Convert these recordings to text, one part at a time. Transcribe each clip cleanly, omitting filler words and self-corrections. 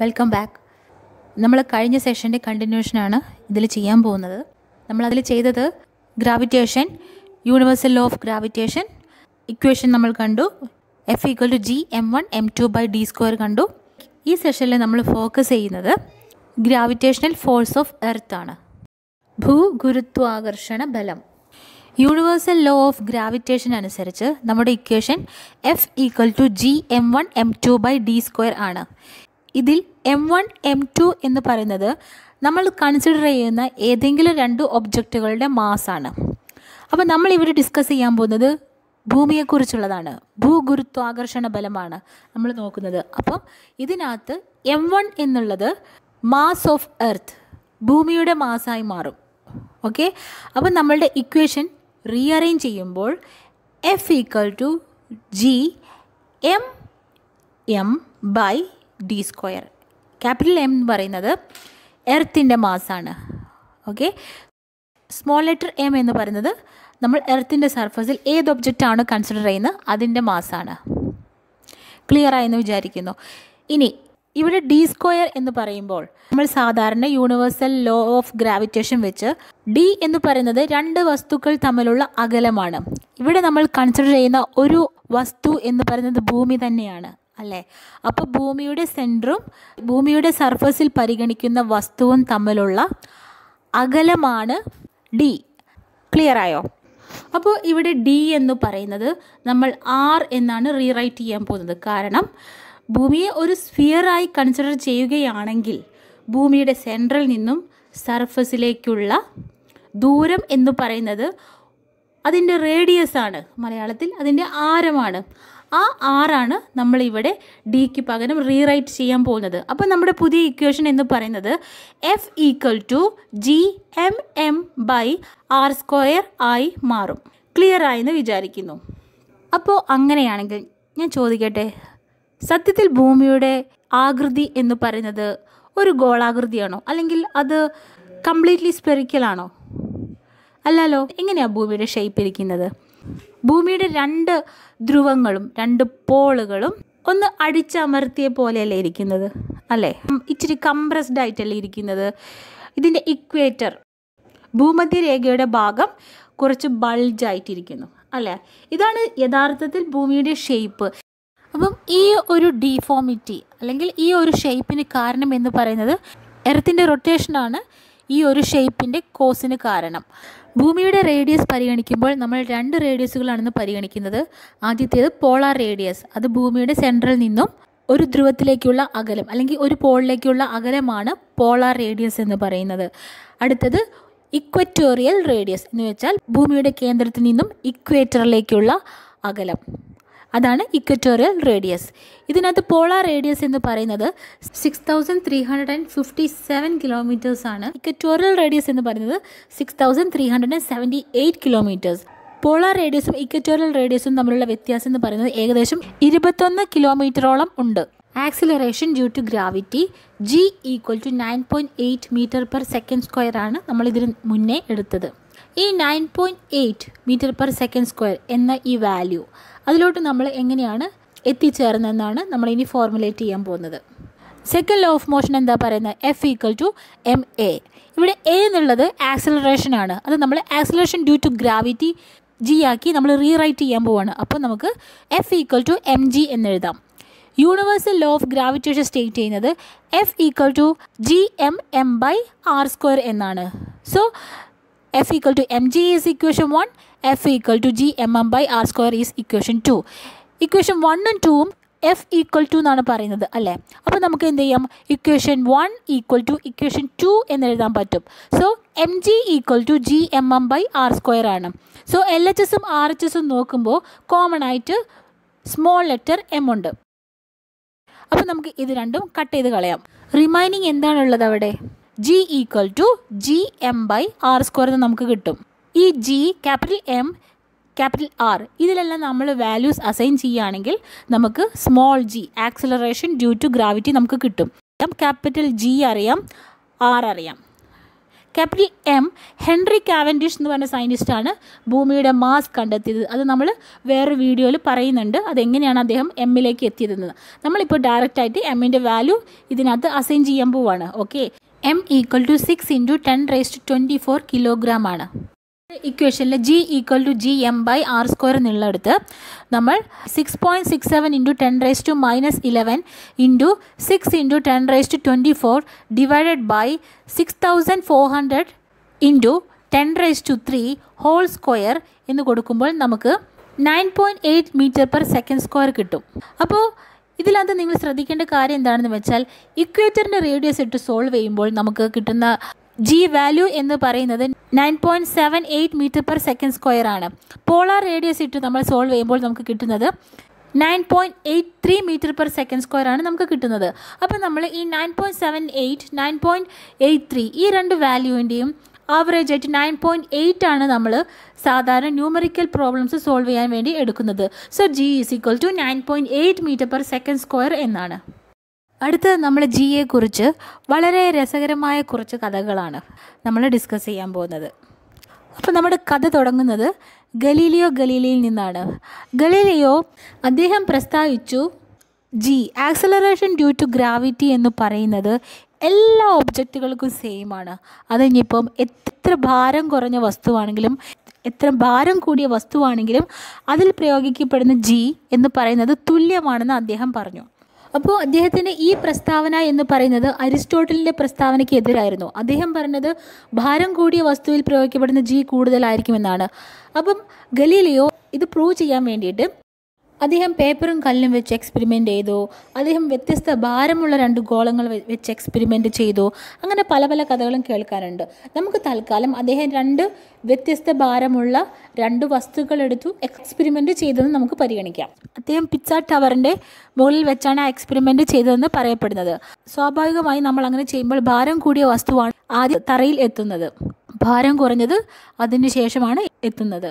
Welcome back. നമ്മൾ കഴിഞ്ഞ സെഷൻ്റെ കണ്ടിന്യൂഷനാണ് ഇതിൽ ചെയ്യാൻ പോകുന്നത്. നമ്മളതിൽ ചെയ്തത് gravitation, universal law of gravitation, equation നമ്മൾ കണ്ടു, F = G m1 m2/d² കണ്ടു. ഈ സെഷനിൽ നമ്മൾ ഫോക്കസ് ചെയ്യുന്നത് ഗ്രാവിറ്റേഷണൽ ഫോഴ്സ് ഓഫ് എർത്ത് ആണ്, ഭൂഗുരുത്വാകർഷണ ബലം. യൂണിവേഴ്സൽ ലോ ഓഫ് ഗ്രാവിറ്റേഷൻ അനുസരിച്ച് നമ്മുടെ equation F = G m1 m2/d² ആണ്. ഇതിൽ m1 m2 എന്ന് പറയുന്നത് നമ്മൾ കൺസിഡർ ചെയ്യുന്ന ഏതെങ്കിലും രണ്ട് ഒബ്ജക്റ്റുകളുടെ മാസാണ്. അപ്പോൾ നമ്മൾ ഇവിടെ ഡിസ്കസ് ചെയ്യാൻ പോകുന്നത് ഭൂമിയെക്കുറിച്ചുള്ളതാണ്, ഭൂഗുരുത്വാകർഷണ ബലമാണ് നമ്മൾ നോക്കുന്നത്. അപ്പോൾ ഇതിനകത്ത് m1 എന്നുള്ളത് മാസ് ഓഫ് എർത്ത്, ഭൂമിയുടെ മാസായി മാറും. ഓക്കെ, അപ്പോൾ നമ്മളുടെ ഇക്വേഷൻ റീഅറേഞ്ച് ചെയ്യുമ്പോൾ F = G m m/d². Capital M എന്ന് പറയുന്നത് എർത്തിൻ്റെ മാസാണ്. ഓക്കെ, സ്മോൾ ലെറ്റർ എം എന്ന് പറയുന്നത് നമ്മൾ എർത്തിൻ്റെ സർഫസിൽ ഏത് ഒബ്ജക്റ്റാണ് കൺസിഡർ ചെയ്യുന്നത് അതിൻ്റെ മാസാണ്. ക്ലിയർ ആയെന്ന് വിചാരിക്കുന്നു. ഇനി ഇവിടെ d² എന്ന് പറയുമ്പോൾ നമ്മൾ സാധാരണ യൂണിവേഴ്സൽ ലോ ഓഫ് ഗ്രാവിറ്റേഷൻ വെച്ച് d എന്ന് പറയുന്നത് രണ്ട് വസ്തുക്കൾ തമ്മിലുള്ള അകലമാണ്. ഇവിടെ നമ്മൾ കൺസിഡർ ചെയ്യുന്ന ഒരു വസ്തു എന്ന് പറയുന്നത് ഭൂമി തന്നെയാണ്, അല്ലേ? അപ്പോൾ ഭൂമിയുടെ സെൻറ്ററും ഭൂമിയുടെ സർഫസിൽ പരിഗണിക്കുന്ന വസ്തുവും തമ്മിലുള്ള അകലമാണ് d. ക്ലിയറായോ? അപ്പോൾ ഇവിടെ d എന്ന് പറയുന്നത് നമ്മൾ r എന്നാണ് റീറൈറ്റ് ചെയ്യാൻ പോകുന്നത്. കാരണം ഭൂമിയെ ഒരു സ്ഫിയറായി കൺസിഡർ ചെയ്യുകയാണെങ്കിൽ ഭൂമിയുടെ സെൻട്രൽ നിന്നും സർഫസിലേക്കുള്ള ദൂരം എന്ന് പറയുന്നത് അതിൻ്റെ റേഡിയസ് ആണ്, മലയാളത്തിൽ അതിൻ്റെ ആരമാണ്. ആ ആറാണ് നമ്മളിവിടെ ഡിക്ക് പകരം റീറൈറ്റ് ചെയ്യാൻ പോകുന്നത്. അപ്പോൾ നമ്മുടെ പുതിയ ഇക്വേഷൻ എന്ന് പറയുന്നത് F = G m m/r² ആയി മാറും. ക്ലിയർ ആയെന്ന് വിചാരിക്കുന്നു. അപ്പോൾ അങ്ങനെയാണെങ്കിൽ ഞാൻ ചോദിക്കട്ടെ, സത്യത്തിൽ ഭൂമിയുടെ ആകൃതി എന്ന് പറയുന്നത് ഒരു ഗോളാകൃതിയാണോ, അല്ലെങ്കിൽ അത് കംപ്ലീറ്റ്ലി സ്പെറിക്കലാണോ? അല്ലല്ലോ. എങ്ങനെയാണ് ഭൂമിയുടെ ഷേപ്പ് ഇരിക്കുന്നത്? ഭൂമിയുടെ രണ്ട് ധ്രുവങ്ങളും രണ്ട് പോളുകളും ഒന്ന് അടിച്ചമർത്തിയ പോലെയല്ലേ ഇരിക്കുന്നത്, അല്ലേ? ഇച്ചിരി കംപ്രസ്ഡ് ആയിട്ടല്ലേ ഇരിക്കുന്നത്. ഇതിൻ്റെ ഇക്വേറ്റർ, ഭൂമധ്യരേഖയുടെ ഭാഗം കുറച്ച് ബൾജായിട്ടിരിക്കുന്നു, അല്ലേ? ഇതാണ് യഥാർത്ഥത്തിൽ ഭൂമിയുടെ ഷേപ്പ്. അപ്പം ഈ ഒരു ഡിഫോമിറ്റി അല്ലെങ്കിൽ ഈ ഒരു ഷേപ്പിന് കാരണം എന്ന് പറയുന്നത് എർത്തിൻ്റെ റൊട്ടേഷനാണ്. ഈ ഒരു ഷേപ്പിൻ്റെ കോസിന് കാരണം ഭൂമിയുടെ റേഡിയസ് പരിഗണിക്കുമ്പോൾ നമ്മൾ രണ്ട് റേഡിയസുകളാണെന്ന് പരിഗണിക്കുന്നത്. ആദ്യത്തേത് പോളാർ റേഡിയസ്, അത് ഭൂമിയുടെ സെൻട്രൽ നിന്നും ഒരു ധ്രുവത്തിലേക്കുള്ള അകലം അല്ലെങ്കിൽ ഒരു പോളിലേക്കുള്ള അകലമാണ് പോളാർ റേഡിയസ് എന്ന് പറയുന്നത്. അടുത്തത് ഇക്വറ്റോറിയൽ റേഡിയസ് എന്ന് വെച്ചാൽ ഭൂമിയുടെ കേന്ദ്രത്തിൽ നിന്നും ഇക്വേറ്ററിലേക്കുള്ള അകലം, അതാണ് ഇക്വറ്റോറിയൽ റേഡിയസ്. ഇതിനകത്ത് പോളാർ റേഡിയസ് എന്ന് പറയുന്നത് 6357 km ആണ്. ഇക്വറ്റോറിയൽ റേഡിയസ് എന്ന് പറയുന്നത് 6378 km. പോളാർ റേഡിയസും ഇക്വറ്റോറിയൽ റേഡിയസും തമ്മിലുള്ള വ്യത്യാസം എന്ന് പറയുന്നത് ഏകദേശം 21 km ഓളം ഉണ്ട്. Acceleration due to gravity G = 9.8 m/s² ആണ് നമ്മൾ ഇതിന് മുന്നേ എടുത്തത്. ഈ 9.8 m/s² എന്ന ഈ വാല്യൂ അതിലോട്ട് നമ്മൾ എങ്ങനെയാണ് എത്തിച്ചേർന്നതെന്നാണ് നമ്മൾ ഇനി ഫോർമുലേറ്റ് ചെയ്യാൻ പോകുന്നത്. സെക്കൻഡ് ലോ ഓഫ് മോഷൻ എന്താ പറയുന്നത്? F = ma. ഇവിടെ a എന്നുള്ളത് ആക്സിലറേഷൻ ആണ്. അത് നമ്മൾ acceleration due to gravity g ആക്കി നമ്മൾ റീറൈറ്റ് ചെയ്യാൻ പോവാണ്. അപ്പോൾ നമുക്ക് F = mg എന്നെഴുതാം. Universal law of gravitation state ചെയ്യുന്നത് F = G m m/r² എന്നാണ്. So F = mg is equation 1, F = G m m/r² is equation 2. Equation 1 ഉം 2 ഉം F = എന്നാണ് പറയുന്നത്, അല്ലേ? അപ്പോൾ നമുക്ക് എന്ത് ചെയ്യാം? ഇക്വേഷൻ 1 = ഇക്വേഷൻ 2 എന്ന് എഴുതാൻ പറ്റും. So mg = G m m/r² ആണ്. സോ LHSഉം RHSഉം നോക്കുമ്പോൾ കോമൺ ആയിട്ട് സ്മോൾ ലെറ്റർ എം ഉണ്ട്. അപ്പോൾ നമുക്ക് ഇത് രണ്ടും കട്ട് ചെയ്ത് കളയാം. റിമൈനിങ് എന്താണുള്ളത് അവിടെ? G = G m/r² എന്ന് നമുക്ക് കിട്ടും. ഈ G, capital M, capital R, ഇതിലെല്ലാം നമ്മൾ വാല്യൂസ് അസൈൻ ചെയ്യുകയാണെങ്കിൽ നമുക്ക് small g, acceleration due to gravity, നമുക്ക് കിട്ടും. ക്യാപിറ്റൽ G അറിയാം, R അറിയാം. ക്യാപിറ്റൽ എം ഹെൻറി കാവൻഡിഷ് എന്ന് പറഞ്ഞ സയൻറ്റിസ്റ്റാണ് ഭൂമിയുടെ മാസ് കണ്ടെത്തിയത്. അത് നമ്മൾ വേറൊരു വീഡിയോയിൽ പറയുന്നുണ്ട് അതെങ്ങനെയാണ് അദ്ദേഹം എമ്മിലേക്ക് എത്തിയതെന്ന്. നമ്മളിപ്പോൾ ഡയറക്റ്റായിട്ട് എമ്മിൻ്റെ വാല്യൂ ഇതിനകത്ത് അസൈൻ ചെയ്യാൻ പോവാണ്. ഓക്കെ, m = 6 × 10⁻²⁴ കിലോഗ്രാമാണ്. ഇക്വേഷനിൽ g = gm/r² എന്നുള്ളടുത്ത് നമ്മൾ 6.67 × 10⁻¹૧ × 6 × 10⁻²⁴ / 6400 × 10⁻³² എന്ന് കൊടുക്കുമ്പോൾ നമുക്ക് 9.8 m/s² കിട്ടും. അപ്പോൾ ഇതിലകത്ത് നിങ്ങൾ ശ്രദ്ധിക്കേണ്ട കാര്യം എന്താണെന്ന് വെച്ചാൽ ഇക്വേറ്ററിൻ്റെ റേഡിയസ് ഇട്ട് സോൾവ് ചെയ്യുമ്പോൾ നമുക്ക് കിട്ടുന്ന ജി വാല്യൂ എന്ന് പറയുന്നത് 9.78 m/s² ആണ്. പോളാർ റേഡിയസ് ഇട്ട് നമ്മൾ സോൾവ് ചെയ്യുമ്പോൾ നമുക്ക് കിട്ടുന്നത് 9.83 m/s² ആണ് നമുക്ക് കിട്ടുന്നത്. അപ്പോൾ നമ്മൾ ഈ 9.78, 9.83 ഈ രണ്ട് വാല്യൂവിൻ്റെയും ആവറേജ് ആയിട്ട് 9.8 ആണ് നമ്മൾ സാധാരണ ന്യൂമറിക്കൽ പ്രോബ്ലംസ് സോൾവ് ചെയ്യാൻ വേണ്ടി എടുക്കുന്നത്. സോ g = 9.8 m/s² എന്നാണ്. അടുത്തത് നമ്മൾ ജിയെ കുറിച്ച് വളരെ രസകരമായ കുറച്ച് കഥകളാണ് നമ്മൾ ഡിസ്കസ് ചെയ്യാൻ പോകുന്നത്. അപ്പോൾ നമ്മുടെ കഥ തുടങ്ങുന്നത് ഗലീലിയോ ഗലീലിയിൽ നിന്നാണ്. ഗലീലിയോ അദ്ദേഹം പ്രസ്താവിച്ചു ആക്സലറേഷൻ ഡ്യൂ ടു ഗ്രാവിറ്റി എന്ന് പറയുന്നത് എല്ലാ ഒബ്ജക്റ്റുകൾക്കും സെയിമാണ്. അത് ഇനിയിപ്പം എത്ര ഭാരം കുറഞ്ഞ വസ്തുവാണെങ്കിലും എത്ര ഭാരം കൂടിയ വസ്തുവാണെങ്കിലും അതിൽ പ്രയോഗിക്കപ്പെടുന്ന ജി എന്ന് പറയുന്നത് തുല്യമാണെന്ന് അദ്ദേഹം പറഞ്ഞു. അപ്പോൾ അദ്ദേഹത്തിൻ്റെ ഈ പ്രസ്താവന എന്ന് പറയുന്നത് അരിസ്റ്റോട്ടലിൻ്റെ പ്രസ്താവനയ്ക്ക് എതിരായിരുന്നു. അദ്ദേഹം പറഞ്ഞത് ഭാരം കൂടിയ വസ്തുവിൽ പ്രയോഗിക്കപ്പെടുന്ന ജി കൂടുതലായിരിക്കുമെന്നാണ്. അപ്പം ഗലീലിയോ ഇത് പ്രൂവ് ചെയ്യാൻ വേണ്ടിയിട്ട് അദ്ദേഹം പേപ്പറും കല്ലും വെച്ച് എക്സ്പെരിമെൻ്റ് ചെയ്തു. അദ്ദേഹം വ്യത്യസ്ത ഭാരമുള്ള രണ്ട് ഗോളങ്ങൾ വെച്ച് എക്സ്പെരിമെൻ്റ് ചെയ്തു. അങ്ങനെ പല പല കഥകളും കേൾക്കാറുണ്ട്. നമുക്ക് തൽക്കാലം അദ്ദേഹം രണ്ട് വ്യത്യസ്ത ഭാരമുള്ള രണ്ട് വസ്തുക്കളെടുത്തു എക്സ്പെരിമെൻ്റ് ചെയ്തതെന്ന് നമുക്ക് പരിഗണിക്കാം. അദ്ദേഹം പിസ്സ ടവറിൻ്റെ മുകളിൽ വെച്ചാണ് ആ എക്സ്പെരിമെൻ്റ് ചെയ്തതെന്ന് പറയപ്പെടുന്നത്. സ്വാഭാവികമായി നമ്മൾ അങ്ങനെ ചെയ്യുമ്പോൾ ഭാരം കൂടിയ വസ്തുവാണ് ആദ്യം തറയിൽ എത്തുന്നത്, ഭാരം കുറഞ്ഞത് അതിന് ശേഷമാണ് എത്തുന്നത്.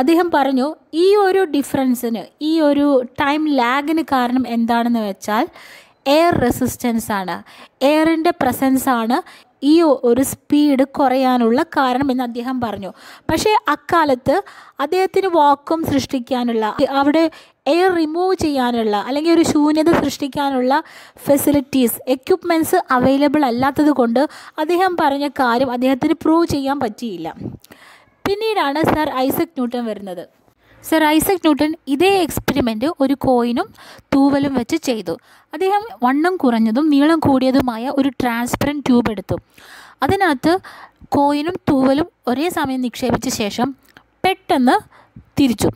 അദ്ദേഹം പറഞ്ഞു ഈ ഒരു ഡിഫറൻസിന്, ഈ ഒരു ടൈം ലാഗിന് കാരണം എന്താണെന്ന് വെച്ചാൽ എയർ റെസിസ്റ്റൻസ് ആണ്, എയറിൻ്റെ പ്രസൻസ് ആണ് ഈ ഒരു സ്പീഡ് കുറയാനുള്ള കാരണം എന്ന് അദ്ദേഹം പറഞ്ഞു. പക്ഷേ അക്കാലത്ത് അദ്ദേഹത്തിന് വാക്വം സൃഷ്ടിക്കാനുള്ള, അവിടെ എയർ റിമൂവ് ചെയ്യാനുള്ള അല്ലെങ്കിൽ ഒരു ശൂന്യത സൃഷ്ടിക്കാനുള്ള ഫെസിലിറ്റീസ്, എക്യുപ്മെൻറ്റ്സ് അവൈലബിൾ അല്ലാത്തത് കൊണ്ട് അദ്ദേഹം പറഞ്ഞ കാര്യം അദ്ദേഹത്തിന് പ്രൂവ് ചെയ്യാൻ പറ്റിയില്ല. പിന്നീടാണ് സർ ഐസക് ന്യൂട്ടൺ വരുന്നത്. സർ ഐസക് ന്യൂട്ടൺ ഇതേ എക്സ്പെരിമെൻ്റ് ഒരു കോയിനും തൂവലും വെച്ച് ചെയ്തു. അദ്ദേഹം വണ്ണം കുറഞ്ഞതും നീളം കൂടിയതുമായ ഒരു ട്രാൻസ്പെറൻറ്റ് ട്യൂബ് എടുത്തു. അതിനകത്ത് കോയിനും തൂവലും ഒരേ സമയം നിക്ഷേപിച്ച ശേഷം പെട്ടെന്ന് തിരിച്ചു.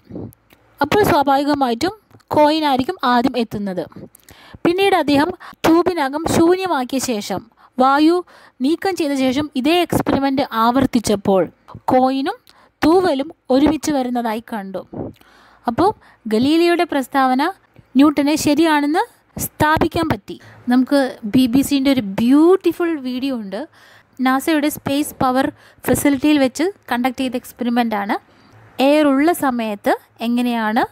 അപ്പോൾ സ്വാഭാവികമായിട്ടും കോയിനായിരിക്കും ആദ്യം എത്തുന്നത്. പിന്നീട് അദ്ദേഹം ട്യൂബിനകം ശൂന്യമാക്കിയ ശേഷം, വായു നീക്കം ചെയ്ത ശേഷം ഇതേ എക്സ്പെരിമെൻ്റ് ആവർത്തിച്ചപ്പോൾ കോയിനും തൂവലും ഒരുമിച്ച് വരുന്നതായി കണ്ടു. അപ്പോൾ ഗലീലിയോയുടെ പ്രസ്താവന ന്യൂട്ടനെ ശരിയാണെന്ന് സ്ഥാപിക്കാൻ പറ്റി. നമുക്ക് BBC-ൻ്റെ ഒരു ബ്യൂട്ടിഫുൾ വീഡിയോ ഉണ്ട്. നാസയുടെ സ്പേസ് പവർ ഫെസിലിറ്റിയിൽ വെച്ച് കണ്ടക്ട് ചെയ്ത എക്സ്പെരിമെൻ്റാണ്. എയർ ഉള്ള സമയത്ത് എങ്ങനെയാണ്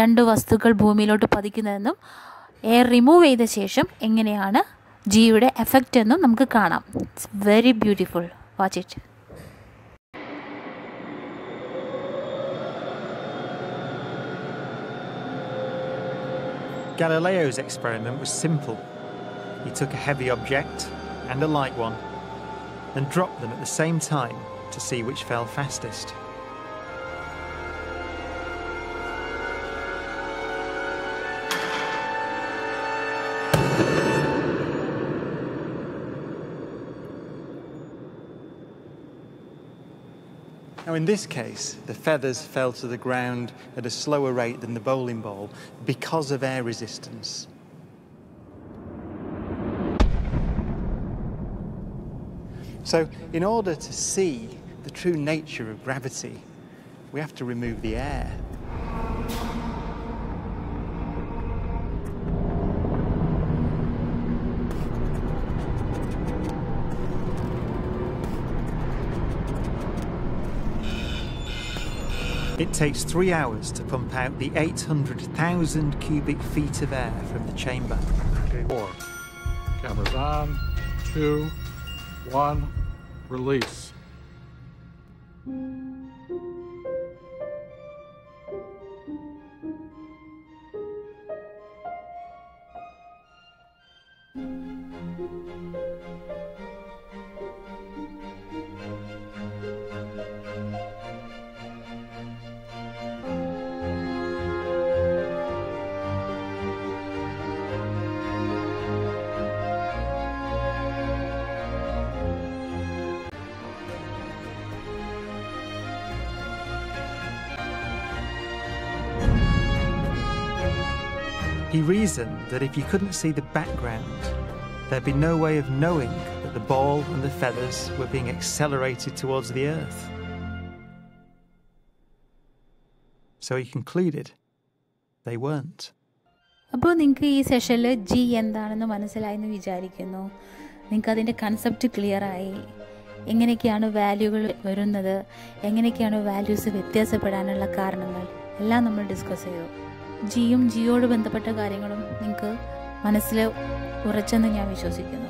രണ്ട് വസ്തുക്കൾ ഭൂമിയിലോട്ട് പതിക്കുന്നതെന്നും എയർ റിമൂവ് ചെയ്ത ശേഷം എങ്ങനെയാണ് ജിയുടെ എഫക്റ്റ് എന്നും നമുക്ക് കാണാം. It's very beautiful, watch it. Galileo's experiment was simple. He took a heavy object and a light one and dropped them at the same time to see which fell fastest. Now in this case, the feathers fell to the ground at a slower rate than the bowling ball because of air resistance. So in order to see the true nature of gravity, we have to remove the air. It takes 3 hours to pump out the 800,000 cubic feet of air from the chamber. Okay, 4, cameras on, 2, 1, Release. He reasoned that if you couldn't see the background, there'd be no way of knowing that the ball and the feathers were being accelerated towards the Earth. So he concluded they weren't. അപ്പോൾ നിങ്ങൾക്ക് ഈ സെഷനിൽ G എന്താണെന്ന് മനസ്സിലായെന്ന് വിചാരിക്കുന്നു. നിങ്ങൾക്ക് അതിന്റെ concept clear ആയി. എങ്ങനെയൊക്കെയാണ് വാല്യൂകൾ വരുന്നത്? എങ്ങനെയൊക്കെയാണ് വാല്യൂസ് വ്യത്യാസപ്പെടാനുള്ള കാരണങ്ങൾ? എല്ലാം നമ്മൾ ഡിസ്കസ് ചെയ്തു. ജിയും ജിയോട് ബന്ധപ്പെട്ട കാര്യങ്ങളും നിങ്ങൾക്ക് മനസ്സിൽ ഉറച്ചെന്ന് ഞാൻ വിശ്വസിക്കുന്നു.